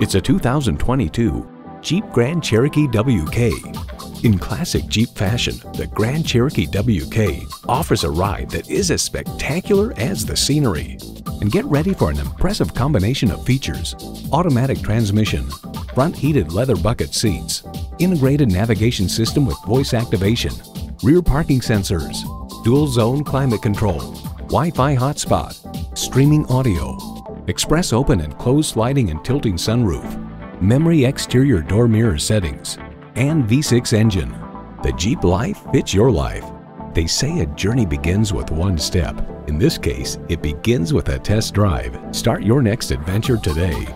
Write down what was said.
It's a 2022 Jeep Grand Cherokee WK. In classic Jeep fashion, the Grand Cherokee WK offers a ride that is as spectacular as the scenery. And get ready for an impressive combination of features: automatic transmission, front heated leather bucket seats, integrated navigation system with voice activation, rear parking sensors, dual zone climate control, Wi-Fi hotspot, streaming audio, express open and closed sliding and tilting sunroof, memory exterior door mirror settings, and V6 engine. The Jeep life fits your life. They say a journey begins with one step. In this case, it begins with a test drive. Start your next adventure today.